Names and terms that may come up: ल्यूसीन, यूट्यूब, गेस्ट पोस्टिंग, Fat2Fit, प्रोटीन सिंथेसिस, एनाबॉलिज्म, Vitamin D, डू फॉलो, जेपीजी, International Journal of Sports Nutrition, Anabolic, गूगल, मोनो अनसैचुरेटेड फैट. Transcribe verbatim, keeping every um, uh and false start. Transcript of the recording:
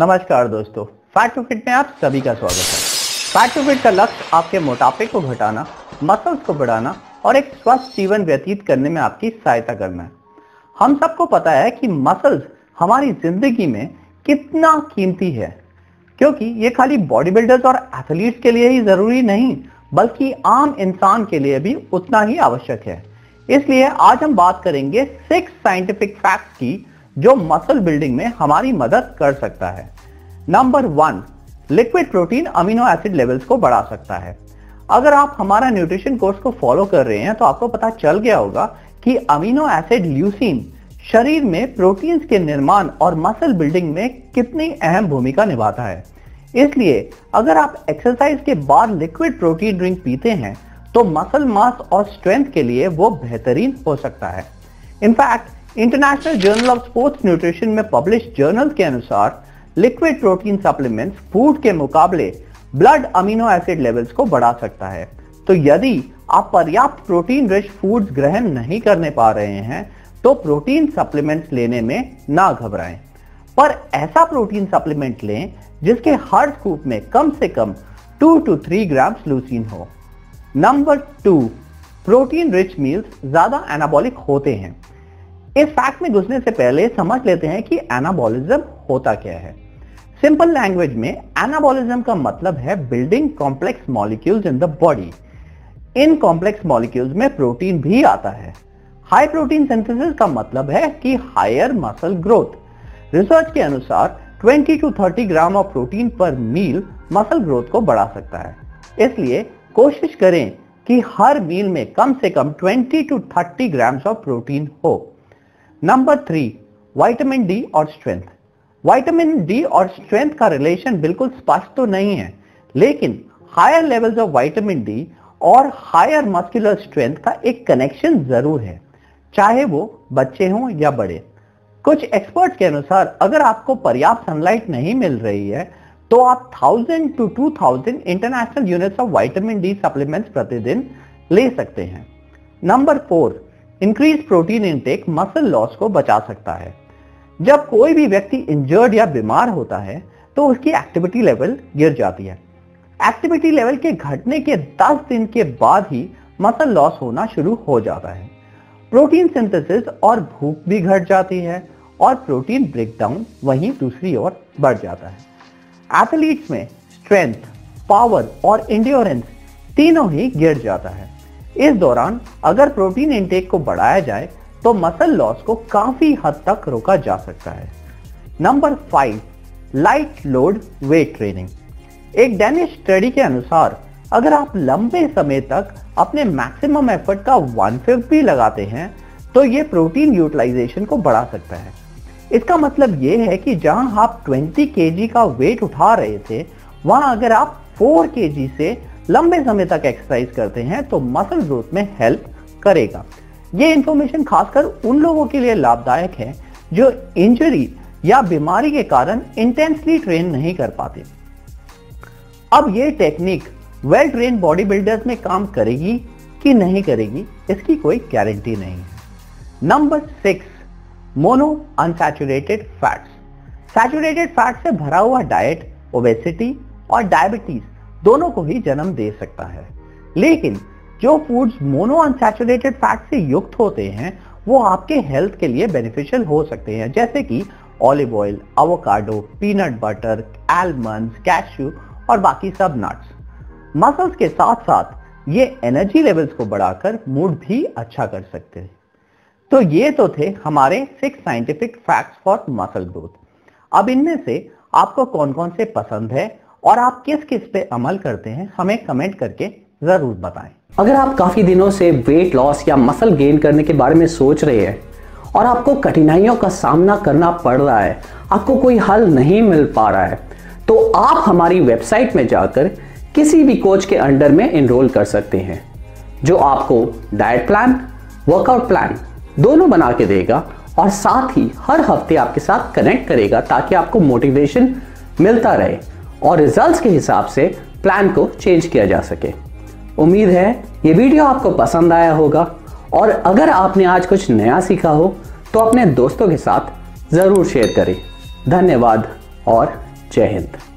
नमस्कार दोस्तों, fat to fit में आप सभी का स्वागत है। फैट टू फिट का लक्ष्य आपके मोटापे को घटाना, मसल्स को बढ़ाना और एक स्वस्थ जीवन व्यतीत करने में आपकी सहायता करना है। हम सबको पता है कि मसल्स हमारी जिंदगी में कितना कीमती है, क्योंकि ये खाली बॉडी बिल्डर्स और एथलीट्स के लिए ही जरूरी नहीं बल्कि आम इंसान के लिए भी उतना ही आवश्यक है। इसलिए आज हम बात करेंगे सिक्स साइंटिफिक फैक्ट्स की जो मसल बिल्डिंग में हमारी मदद कर सकता है। Number one, liquid protein amino acid levels को बढ़ा सकता है। अगर आप हमारा न्यूट्रिशन कोर्स को फॉलो कर रहे हैं तो आपको पता चल गया होगा कि अमीनो एसिड ल्यूसीन शरीर में प्रोटीन्स के निर्माण और मसल बिल्डिंग में कितनी अहम भूमिका निभाता है। इसलिए अगर आप एक्सरसाइज के बाद लिक्विड प्रोटीन ड्रिंक पीते हैं तो मसल मास और स्ट्रेंथ के लिए वो बेहतरीन हो सकता है। In fact international journal of sports nutrition में पब्लिश जर्नल के अनुसार लिक्विड प्रोटीन सप्लीमेंट्स फूड के मुकाबले ब्लड अमीनो एसिड लेवल्स को बढ़ा सकता है। तो यदि आप पर्याप्त प्रोटीन रिच फूड्स ग्रहण नहीं करने पा रहे हैं तो प्रोटीन सप्लीमेंट्स लेने में ना घबराएं, पर ऐसा प्रोटीन सप्लीमेंट लें जिसके हर स्कूप में कम से कम two to three grams leucine हो। Number two, protein rich meals ज्यादा एनाबॉलिक होते हैं। इस फैक्ट में घुसने से पहले समझ लेते हैं कि एनाबॉलिज्म होता क्या है। सिंपल लैंग्वेज में एनाबॉलिज्म का मतलब है building complex molecules in the body. इन कॉम्प्लेक्स मॉलिक्यूल्स में प्रोटीन भी आता है। हाई प्रोटीन सिंथेसिस का मतलब है कि हायर मसल ग्रोथ। रिसर्च के अनुसार बीस टू तीस ग्राम ऑफ प्रोटीन पर मील मसल ग्रोथ को बढ़ा सकता है। इसलिए कोशिश करें कि हर मील में कम से कम बीस टू तीस ग्राम्स ऑफ प्रोटीन हो। नंबर थ्री, विटामिन डी और स्ट्रेंथ। विटामिन डी और स्ट्रेंथ का रिलेशन बिल्कुल स्पष्ट तो नहीं है, लेकिन higher levels of vitamin D और हायर मस्कुलर स्ट्रेंथ का एक कनेक्शन जरूर है, चाहे वो बच्चे हों या बड़े। कुछ एक्सपर्ट्स के अनुसार अगर आपको पर्याप्त सनलाइट नहीं मिल रही है तो आप thousand to two thousand international units of vitamin D supplements प्रतिदिन ले सकते हैं। Number four, increase protein intake muscle loss को बचा सकता है। जब कोई भी व्यक्ति इंजर्ड या बीमार होता है तो उसकी एक्टिविटी लेवल गिर जाती है। एक्टिविटी लेवल के घटने के दस दिन के बाद ही मसल लॉस होना शुरू हो जाता है। प्रोटीन सिंथेसिस और भूख भी घट जाती है और प्रोटीन ब्रेकडाउन वहीं दूसरी ओर बढ़ जाता है। एथलीट्स में स्ट्रेंथ, पावर और एंड्योरेंस तीनों ही गिर जाता है। इस दौरान अगर प्रोटीन इंटेक को बढ़ाया जाए तो मसल लॉस को काफी हद तक रोका जा सकता है। Number five, light load weight training. एक डेनिश स्टडी के अनुसार अगर आप लंबे समय तक अपने मैक्सिमम एफर्ट का वन फिफ्थ भी लगाते हैं तो ये प्रोटीन यूटिलाइजेशन को बढ़ा सकता है। इसका मतलब ये है कि जहां आप बीस केजी का वेट उठा रहे थे वहां अगर आप चार केजी से लंबे समय तक एक्सरसाइज करते हैं तो मसल ग्रोथ में हेल्प करेगा। ये इंफॉर्मेशन खासकर उन लोगों के लिए लाभदायक है जो इंजरी या बीमारी के कारण इंटेंसली ट्रेन नहीं कर पाते। अब ये technique well train body builders में काम करेगी कि नहीं करेगी, इसकी कोई गारंटी नहीं है। Number six, mono unsaturated fats. Saturated fat से भरा हुआ डाइट ओबेसिटी और डायबिटीज दोनों को ही जन्म दे सकता है, लेकिन जो फूड्स मोनो अनसैचुरेटेड फैट से युक्त होते हैं वो आपके हेल्थ के लिए बेनिफिशियल हो सकते हैं, जैसे कि olive oil, avocado, peanut butter, almonds, cashew और बाकी सब नट्स। मसल्स के साथ साथ ये एनर्जी लेवल्स को बढ़ाकर मूड भी अच्छा कर सकते हैं। तो ये तो थे हमारे six scientific facts for muscle growth. अब इनमें से आपको कौन कौन से पसंद है और आप किस किस पे अमल करते हैं, हमें कमेंट करके जरूर बताएं। अगर आप काफी दिनों से वेट लॉस या मसल गेन करने के बारे में सोच रहे हैं और आपको कठिनाइयों का सामना करना पड़ रहा है, आपको कोई हल नहीं मिल पा रहा है, तो आप हमारी वेबसाइट में जाकर किसी भी कोच के अंडर में एनरोल कर सकते हैं जो आपको डाइट प्लान, वर्कआउट प्लान दोनों बना के देगा और साथ ही हर हफ्ते आपके साथ कनेक्ट करेगा ताकि आपको मोटिवेशन मिलता रहे और रिजल्ट्स के हिसाब से प्लान को चेंज किया जा सके। उम्मीद है ये वीडियो आपको पसंद आया होगा और अगर आपने आज कुछ नया सीखा हो तो अपने दोस्तों के साथ ज़रूर शेयर करें। धन्यवाद और जय हिंद।